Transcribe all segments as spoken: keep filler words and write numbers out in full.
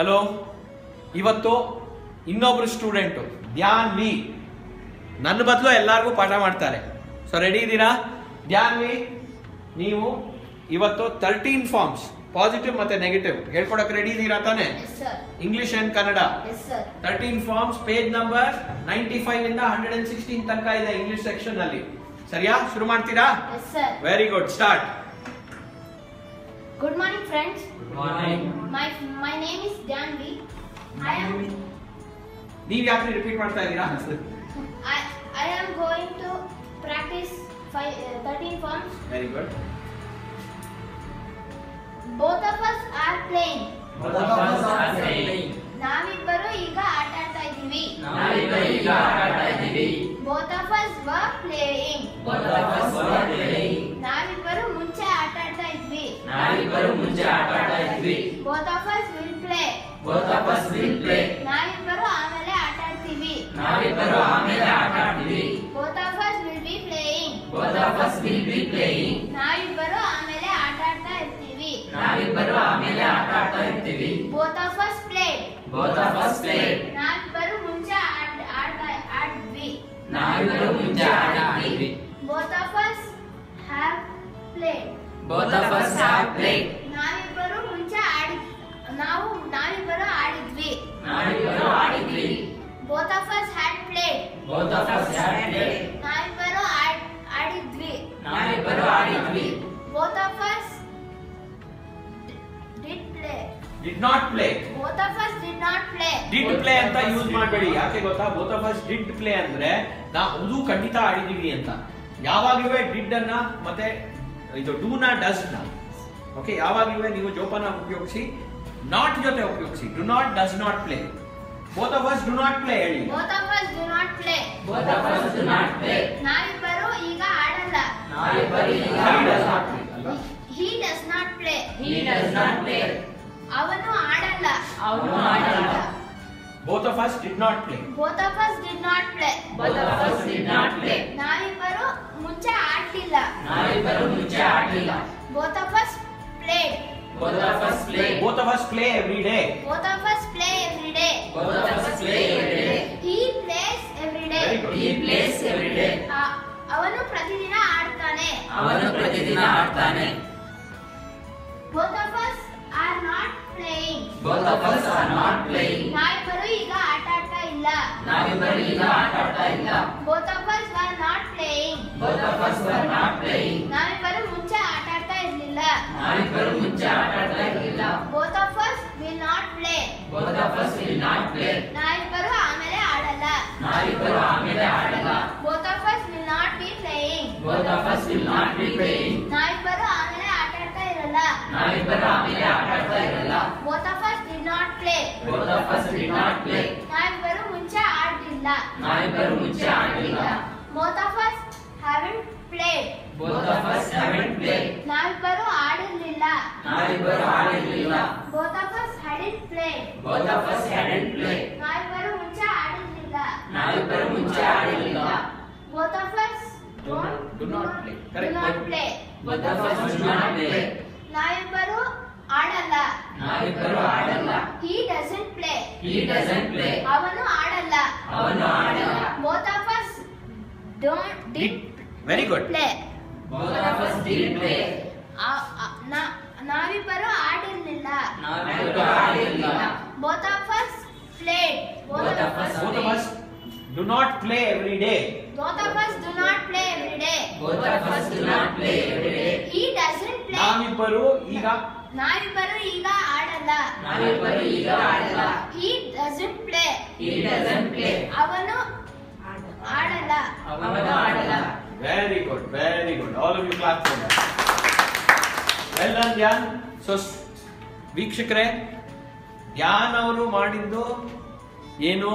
Hello, Ivato, Inovu student, Dhyan V. Nannu badlu Elago Patamantare. So ready Dira? Dhyan V. Nivu Ivato thirteen forms. Positive and negative. Here for ready Dira Tane? Yes sir. English and Kannada. Yes sir. thirteen forms. Page number ninety-five in the one hundred sixteen Tanka is the English section. Sariya, shuru martira? Yes sir. Very good. Start. Good morning friends. Good morning. My my name is Dhyan V. I am. You have to repeat what I did. I I am going to practice five, uh, thirteen forms. Very good. Both of us are playing. Both of us are playing. Naavibbaru iga aataadta idivi. Naavibbaru iga aataadta idivi. Both of us were playing. Both of us were playing. Naavibbaru munche aataadta idivi. Naavibbaru munche aataadta idivi. Both of us will play. Both of us will play. Naavibbaru aamele aataadtivi. Naavibbaru aamele aataadtivi. Both of us will be playing. Both of us will be playing. Naavibbaru aamele aataadta idivi. Naavibbaru aamele aataadta idivi. Both of us play. Both of us play. Naavibbaru munche aataadta idivi. Naavibbaru munche aataadta idivi. Both of us have played. Both of us have played. Naavibbaru munche aadi naavu naavibbaru aadidvi. Naavibbaru aadidvi. Both of us had played. Both of us had played. Naavibbaru aadidvi. Naavibbaru aadidvi. Both of us did play. Did not play. Both of us did not play. Did play anta use maadbedi yake gotta both of us did play andre naavu kandita aadidvi anta. ಯಾವಾಗಲೂ did ಅನ್ನ ಮತ್ತೆ ಇದು do ನ does ನ okay ಯಾವಾಗಲೂ ನೀವು ಜೋಪಾನ ಉಪಯೋಗಿಸಿ not ಜೊತೆ ಉಪಯೋಗಿಸಿ do not does not play both of us do not play ಹೇಳಿ both of us do not play both of us do not play ನಾವಿಬ್ಬರು ಈಗ ಆಡಲ್ಲ ನಾವಿಬ್ಬರು ಈಗ ಆಡಲ್ಲ he does not play he does not play ಅವನು ಆಡಲ್ಲ ಅವನು ಆಡಲ್ಲ both of us did not play both of us did not play both of us did not play ನಾವಿಬ್ಬರು ಮುಂಚೆ ಆಡಲಿಲ್ಲ ನಾವಿಬ್ಬರು ಮುಂಚೆ ಆಡಲಿಲ್ಲ both of us played both of us play both of us play every day both of us play every day both of us play every day he plays every day he plays every day ಅವನು ಪ್ರತಿದಿನ ಆಡ್ತಾನೆ ಅವನು ಪ್ರತಿದಿನ ಆಡ್ತಾನೆ both of us are not playing both of us are not playing ನಾವಿಬ್ಬರು ಈಗ ಆಟ ಆಡ್ತಾ ಇಲ್ಲ ನಾವಿಬ್ಬರು ಈಗ ಆಟ ಆಡ್ತಾ ಇಲ್ಲ both of us are not playing both of us are not playing ನಾವಿಬ್ಬರು ಮುಂಚೆ ಆಟ ಆಡ್ತಾ ಇರಲಿಲ್ಲ ನಾವಿಬ್ಬರು ಮುಂಚೆ ಆಟ ಆಡ್ತಾ ಇರಲಿಲ್ಲ both of us will not play both of us will not play ನಾವಿಬ್ಬರು ಆಮೇಲೆ ಆಡಲ್ಲ ನಾವಿಬ್ಬರು ಆಮೇಲೆ ಆಡಲ್ಲ both of us will not be playing both of us will not be playing ನಾವಿಬ್ಬರು ಆಮೇಲೆ ಆಟ ಆಡ್ತಾ ಇರಲ್ಲ ನಾವಿಬ್ಬರು ಆಮೇಲೆ ಆಟ ಆಡ್ತಾ ಇರಲ್ಲ both of us did not play both of us did not play ನಾವಿಬ್ಬರು ಮುಂಚೆ ಆಡಲಿಲ್ಲ ನಾವಿಬ್ಬರು ಮುಂಚೆ ಆಡಲಿಲ್ಲ both of us haven't played both of us haven't played ನಾವಿಬ್ಬರು ಆಡಲಿಲ್ಲ ನಾವಿಬ್ಬರು ಆಡಲಿಲ್ಲ both of us hadn't played both of us hadn't played ನಾವಿಬ್ಬರು ಮುಂಚೆ ಆಡಲಿಲ್ಲ ನಾವಿಬ್ಬರು ಮುಂಚೆ ಆಡಲಿಲ್ಲ both of us don't do not play correct do not play both of us do not play ನಾವಿಬ್ಬರು ಆಡಲ್ಲ ನಾವಿಬ್ಬರು ಆಡಲ್ಲ he doesn't play he doesn't play ಅವನು ಆಡಲ್ಲ ಅವನು ಆಡಲ್ಲ both of us don't did very good play both of us did play na naavibbaru aadillilla naavibbaru aadillilla both of us played both of us both of us do not play every day both of us do not play every day both of us do not play every day he doesn't play naavibbaru iga naavibbaru iga aadalla naavibbaru iga aadalla he doesn't play he doesn't play avanu ಆಡಲ್ಲ ಅವನು ಆಡಲ್ಲ very good very good all of you clap for that well done Dhyan so ವೀಕ್ಷಕರೇ ಧ್ಯಾನ್ ಅವರು ಮಾಡಿದ್ದು ಏನು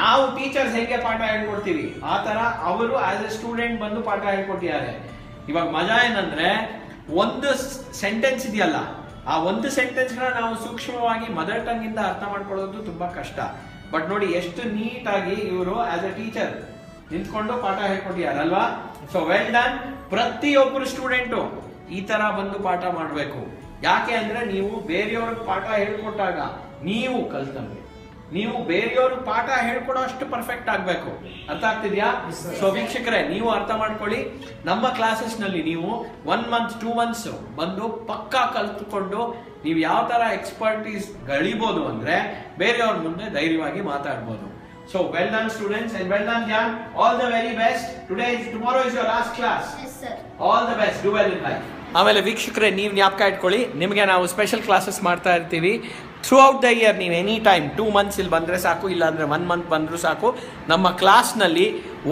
ನಾವು teachers ಹೇಗೆ ಪಾಠ ಹೇಳ್ಕೊಡ್ತೀವಿ ಆ ತರ ಅವರು ಆಸ್ ಎ ಸ್ಟೂಡೆಂಟ್ ಬಂದು ಪಾಠ ಹೇಳ್ಕೊಟ್ಟಿದ್ದಾರೆ ಇವಾಗ ಮಜಾ ಏನಂದ್ರೆ ಒಂದು ಸೆಂಟೆನ್ಸ್ ಇದೆಯಲ್ಲ ಆ ಒಂದು ಸೆಂಟೆನ್ಸ್ ನ ನಾವು ಸೂಕ್ಷ್ಮವಾಗಿ ಮದರ್ ಟಂಗ್ ಇಂದ ಅರ್ಥ ಮಾಡ್ಕೊಳ್ಳೋದು ತುಂಬಾ ಕಷ್ಟ ಬಟ್ ನೋಡಿ ಎಷ್ಟು ನೀಟಾಗಿ ಇವರು ಆಸ್ ಎ ಟೀಚರ್ ನಿಂತ್ಕೊಂಡು ಪಾಠ ಹೇಳ್ಕೊಟ್ಟಿದಾರಲ್ವಾ ಸೊ ವೆಲ್ ಡನ್ ಪ್ರತಿಯೊಬ್ಬರು ಸ್ಟೂಡೆಂಟು ಈ ತರ ಬಂದು ಪಾಠ ಮಾಡಬೇಕು ಯಾಕೆ ಅಂದ್ರೆ ನೀವು ಬೇರೆಯವ್ರಿಗೆ ಪಾಠ ಹೇಳ್ಕೊಟ್ಟಾಗ ನೀವು ಕಲ್ತಂಗೆ ನೀವು ಬೇರೆಯವರು ಪಾಠ ಹೇಳ್ಕೊಡೋ ಅಷ್ಟು ಪರ್ಫೆಕ್ಟ್ ಆಗಬೇಕು. ಅರ್ಥ ಆಗ್ತಿದ್ಯಾ? ಸೊ ವೀಕ್ಷಕರೇ, ನೀವು ಅರ್ಥ ಮಾಡ್ಕೊಳ್ಳಿ, ನಮ್ಮ ಕ್ಲಾಸಸ್ನಲ್ಲಿ ನೀವು ಒನ್ ಮಂತ್ ಟೂ ಮಂತ್ಸ್ ಬಂದು ಪಕ್ಕಾ ಕಲ್ತ್ಕೊಂಡು ನೀವು ಯಾವ ಥರ ಎಕ್ಸ್ಪರ್ಟೀಸ್ ಗಳಿಬೋದು ಅಂದರೆ ಬೇರೆಯವ್ರ ಮುಂದೆ ಧೈರ್ಯವಾಗಿ ಮಾತಾಡ್ಬೋದು. So well done students and well done Dhyan. All the very best. Today is tomorrow is your last class. Yes sir. All the best. Do well in life. ಆಮೇಲೆ ವೀಕ್ಷಕರೇ, ನೀವು ಜ್ಞಾಪಕ ಇಟ್ಕೊಳ್ಳಿ, ನಿಮಗೆ ನಾವು ಸ್ಪೆಷಲ್ ಕ್ಲಾಸಸ್ ಮಾಡ್ತಾ ಇರ್ತೀವಿ ಥ್ರೂ ಔಟ್ ದ ಇಯರ್. ನೀವು ಎನಿ ಟೈಮ್ ಟೂ ಮಂತ್ಸ್ ಇಲ್ಲಿ ಬಂದರೆ ಸಾಕು, ಇಲ್ಲಾಂದರೆ ಒನ್ ಮಂತ್ ಬಂದರೂ ಸಾಕು, ನಮ್ಮ ಕ್ಲಾಸ್ನಲ್ಲಿ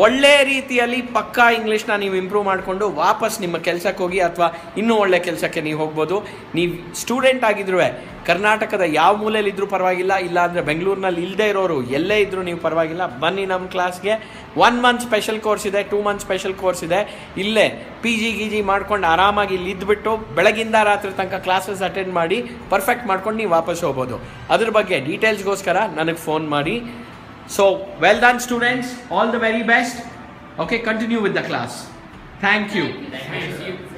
ಒಳ್ಳೆ ರೀತಿಯಲ್ಲಿ ಪಕ್ಕಾ ಇಂಗ್ಲೀಷ್ನ ನೀವು ಇಂಪ್ರೂವ್ ಮಾಡಿಕೊಂಡು ವಾಪಸ್ ನಿಮ್ಮ ಕೆಲಸಕ್ಕೆ ಹೋಗಿ ಅಥವಾ ಇನ್ನೂ ಒಳ್ಳೆ ಕೆಲಸಕ್ಕೆ ನೀವು ಹೋಗ್ಬೋದು. ನೀವು ಸ್ಟೂಡೆಂಟ್ ಆಗಿದ್ರೂ ಕರ್ನಾಟಕದ ಯಾವ ಮೂಲೆಯಲ್ಲಿದ್ದರೂ ಪರವಾಗಿಲ್ಲ, ಇಲ್ಲಾಂದರೆ ಬೆಂಗಳೂರಿನಲ್ಲಿ ಇಲ್ಲದೆ ಇರೋರು ಎಲ್ಲೇ ಇದ್ದರೂ ನೀವು ಪರವಾಗಿಲ್ಲ, ಬನ್ನಿ ನಮ್ಮ ಕ್ಲಾಸ್ಗೆ. ಒನ್ ಮಂತ್ ಸ್ಪೆಷಲ್ ಕೋರ್ಸ್ ಇದೆ, ಟೂ ಮಂತ್ ಸ್ಪೆಷಲ್ ಕೋರ್ಸ್ ಇದೆ. ಇಲ್ಲೇ ಪಿ ಜಿ ಗಿ ಜಿ ಮಾಡ್ಕೊಂಡು ಆರಾಮಾಗಿ ಇಲ್ಲಿ ಇದ್ಬಿಟ್ಟು ಬೆಳಗಿಂದ ರಾತ್ರಿ ತನಕ ಕ್ಲಾಸಸ್ ಅಟೆಂಡ್ ಮಾಡಿ ಪರ್ಫೆಕ್ಟ್ ಮಾಡ್ಕೊಂಡು ನೀವು ವಾಪಸ್ ಹೋಗ್ಬೋದು. ಅದ್ರ ಬಗ್ಗೆ ಡೀಟೇಲ್ಸ್ಗೋಸ್ಕರ ನನಗೆ ಫೋನ್ ಮಾಡಿ. So, well done students, all the very best. Okay, continue with the class. Thank you. Thank you.